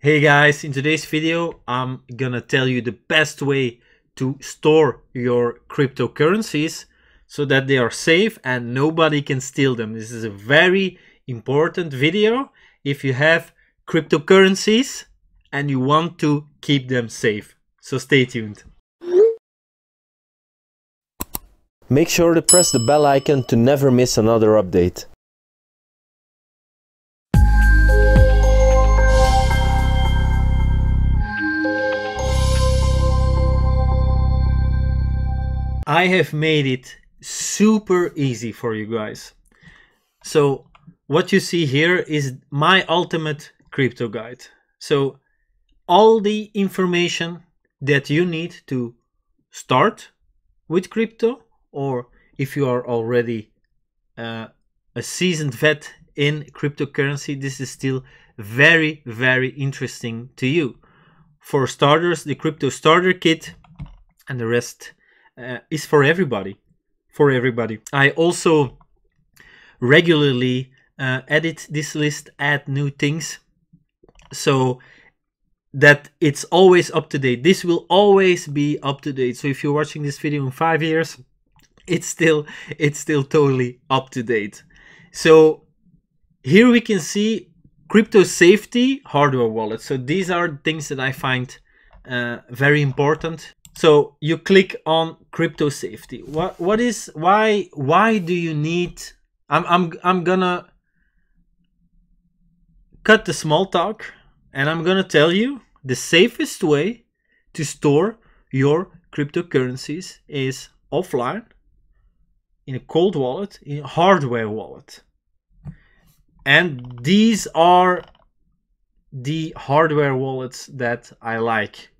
Hey guys, in today's video I'm gonna tell you the best way to store your cryptocurrencies so that they are safe and nobody can steal them. This is a very important video if you have cryptocurrencies and you want to keep them safe. So stay tuned. Make sure to press the bell icon to never miss another update. I have made it super easy for you guys. So what you see here is my ultimate crypto guide. So all the information that you need to start with crypto, or if you are already a seasoned vet in cryptocurrency, this is still very, very interesting to you. For starters, the crypto starter kit, and the rest is for everybody, I also regularly edit this list, add new things, so that it's always up to date. This will always be up to date. So if you're watching this video in 5 years, it's still totally up to date. So here we can see crypto safety hardware wallets. So these are things that I find very important. So you click on crypto safety. Why do you need? I'm gonna cut the small talk and I'm gonna tell you the safest way to store your cryptocurrencies is offline, in a cold wallet, in a hardware wallet. And these are the hardware wallets that I like,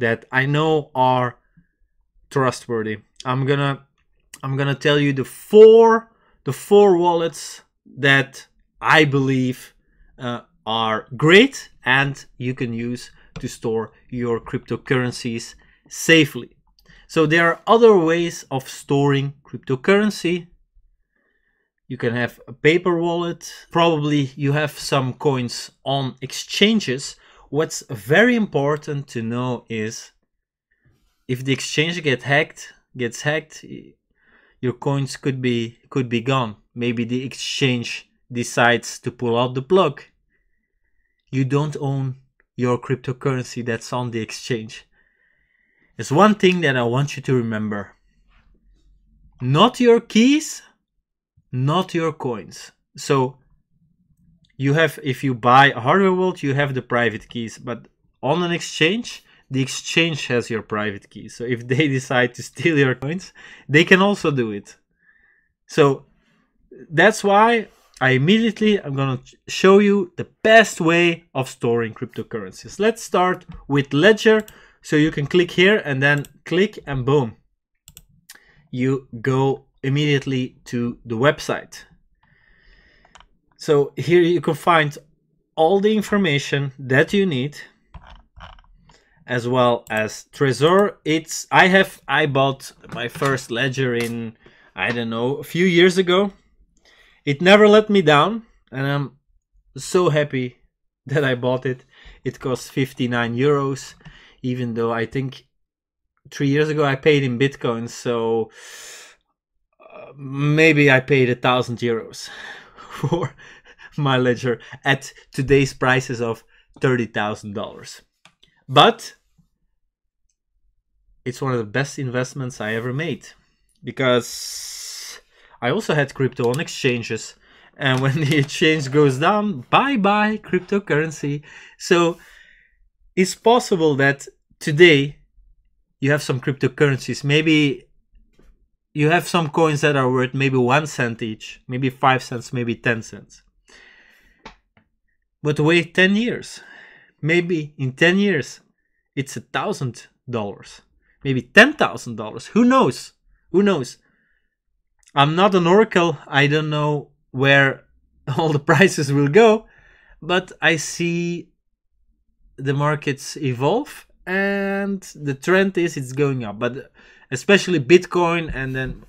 that I know are trustworthy. I'm gonna tell you the four wallets that I believe are great and you can use to store your cryptocurrencies safely. So there are other ways of storing cryptocurrency. You can have a paper wallet. Probably you have some coins on exchanges. What's very important to know is if the exchange gets hacked, your coins could be gone. Maybe the exchange decides to pull out the plug. You don't own your cryptocurrency that's on the exchange. There's one thing that I want you to remember. Not your keys, not your coins. So you have, if you buy a hardware wallet, you have the private keys, but on an exchange, the exchange has your private keys. So if they decide to steal your coins, they can also do it. So that's why I'm going to show you the best way of storing cryptocurrencies. Let's start with Ledger. So you can click here and then click and boom, you go immediately to the website. So here you can find all the information that you need, as well as Trezor. I bought my first Ledger in, I don't know, a few years ago. It never let me down and I'm so happy that I bought it. It cost 59 euros, even though I think 3 years ago I paid in Bitcoin, so maybe I paid 1,000 euros. For my Ledger at today's prices of $30,000. But it's one of the best investments I ever made, because I also had crypto on exchanges, and when the exchange goes down, bye-bye cryptocurrency. So it's possible that today you have some cryptocurrencies, maybe you have some coins that are worth maybe 1 cent each, maybe 5 cents, maybe 10 cents. But wait 10 years. Maybe in 10 years, it's $1,000, maybe $10,000. Who knows? Who knows? I'm not an oracle. I don't know where all the prices will go, but I see the markets evolve and the trend is it's going up. But especially Bitcoin, and then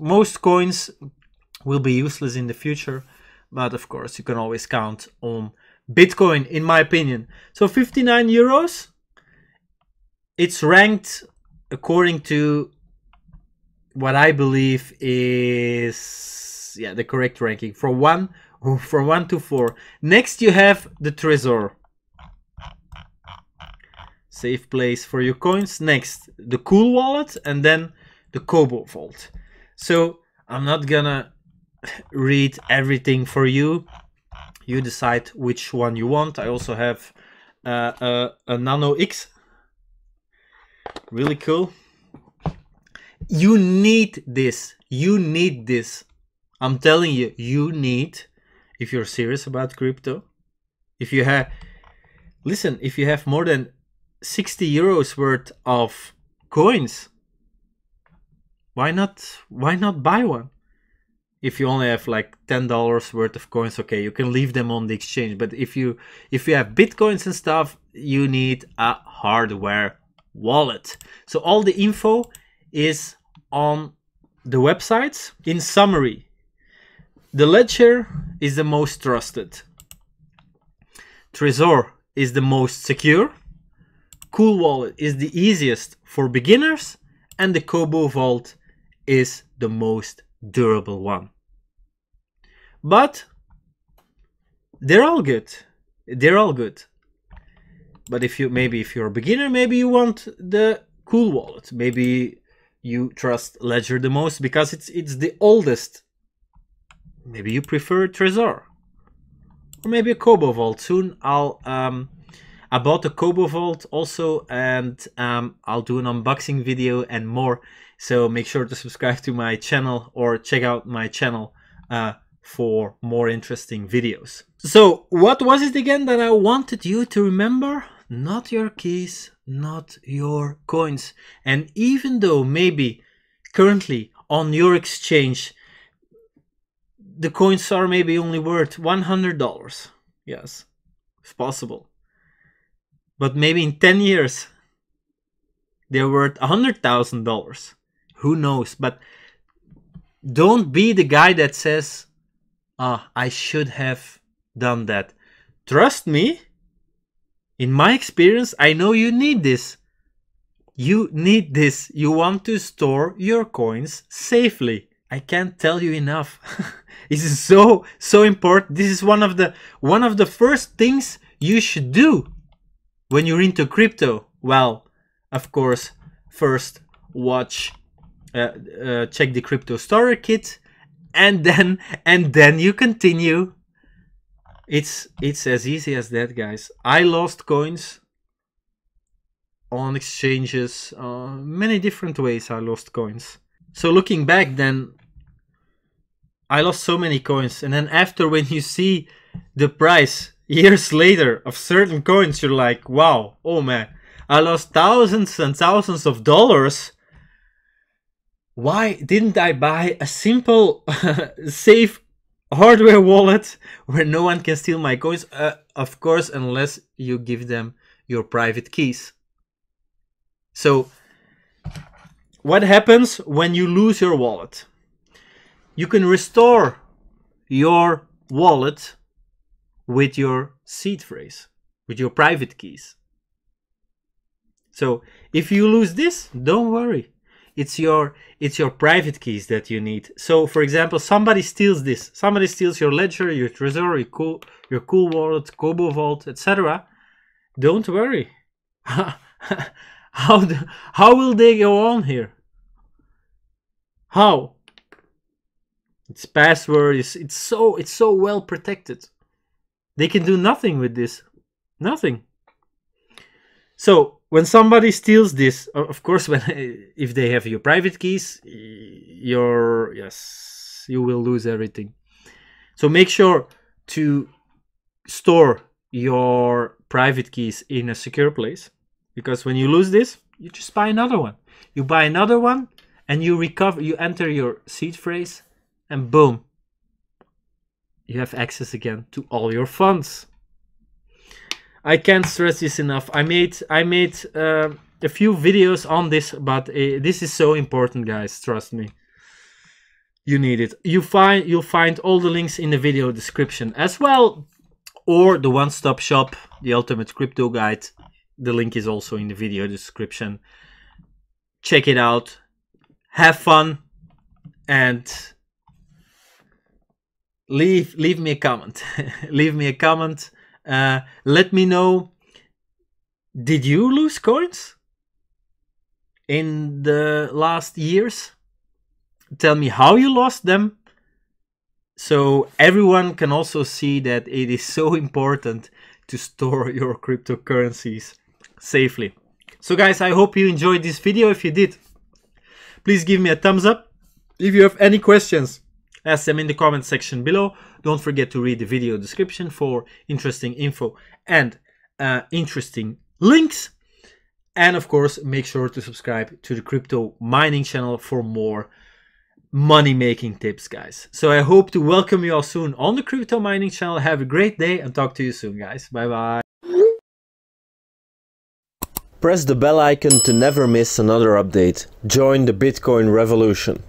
most coins will be useless in the future, but of course you can always count on Bitcoin, in my opinion. So 59 euros, it's ranked according to what I believe is, yeah, the correct ranking from 1 to 4. Next you have the Trezor. Safe place for your coins. Next, the CoolWallet, and then the Cobo Vault. So I'm not gonna read everything for you. You decide which one you want. I also have a Nano X. Really cool. You need this. You need this. I'm telling you, you need, if you're serious about crypto, if you have, listen, if you have more than 60 euros worth of coins, why not buy one? If you only have like $10 worth of coins, okay, you can leave them on the exchange, but if you have bitcoins and stuff, you need a hardware wallet. So all the info is on the websites. In summary, the Ledger is the most trusted, Trezor is the most secure, CoolWallet is the easiest for beginners, and the Cobo Vault is the most durable one. But they're all good. They're all good. But if you're a beginner, maybe you want the CoolWallet. Maybe you trust Ledger the most because it's the oldest. Maybe you prefer Trezor, or maybe a Cobo Vault. Soon I bought a Cobo Vault also, and I'll do an unboxing video and more. So make sure to subscribe to my channel or check out my channel for more interesting videos. So what was it again that I wanted you to remember? Not your keys, not your coins. And even though maybe currently on your exchange, the coins are maybe only worth $100. Yes, it's possible. But maybe in 10 years, they're worth $100,000. Who knows? But don't be the guy that says, ah, I should have done that. Trust me, in my experience, I know you need this. You need this. You want to store your coins safely. I can't tell you enough. This is so, so important. This is one of the first things you should do when you're into crypto. Well, of course, first watch, check the crypto starter kit, and then you continue. It's as easy as that, guys. I lost coins on exchanges, many different ways I lost coins. So looking back then, I lost so many coins, and then after, when you see the price years later of certain coins, you're like, wow, oh man, I lost thousands and thousands of dollars. Why didn't I buy a simple safe hardware wallet where no one can steal my coins? Of course, unless you give them your private keys. So what happens when you lose your wallet? You can restore your wallet with your seed phrase, with your private keys. So if you lose this, don't worry. It's your private keys that you need. So for example, somebody steals this. Somebody steals your Ledger, your Trezor, your CoolWallet, Cobo Vault, etc. Don't worry. How will they go on here? How? Its password is it's so well protected. They can do nothing with this, nothing. So when somebody steals this, of course, if they have your private keys, yes, you will lose everything. So make sure to store your private keys in a secure place, because when you lose this, you just buy another one. You buy another one, and you enter your seed phrase, and boom, you have access again to all your funds. I can't stress this enough. I made a few videos on this, but this is so important, guys. Trust me, you need it. You'll find all the links in the video description as well, or the one-stop shop, the ultimate crypto guide. The link is also in the video description. Check it out, have fun, and leave me a comment. Leave me a comment. Let me know, did you lose coins in the last years? Tell me how you lost them, so everyone can also see that it is so important to store your cryptocurrencies safely. So guys, I hope you enjoyed this video. If you did, please give me a thumbs up. If you have any questions, ask them in the comment section below. Don't forget to read the video description for interesting info and interesting links. And of course, make sure to subscribe to the Crypto Mining channel for more money-making tips, guys. So I hope to welcome you all soon on the Crypto Mining channel. Have a great day and talk to you soon, guys. Bye-bye. Press the bell icon to never miss another update. Join the Bitcoin revolution.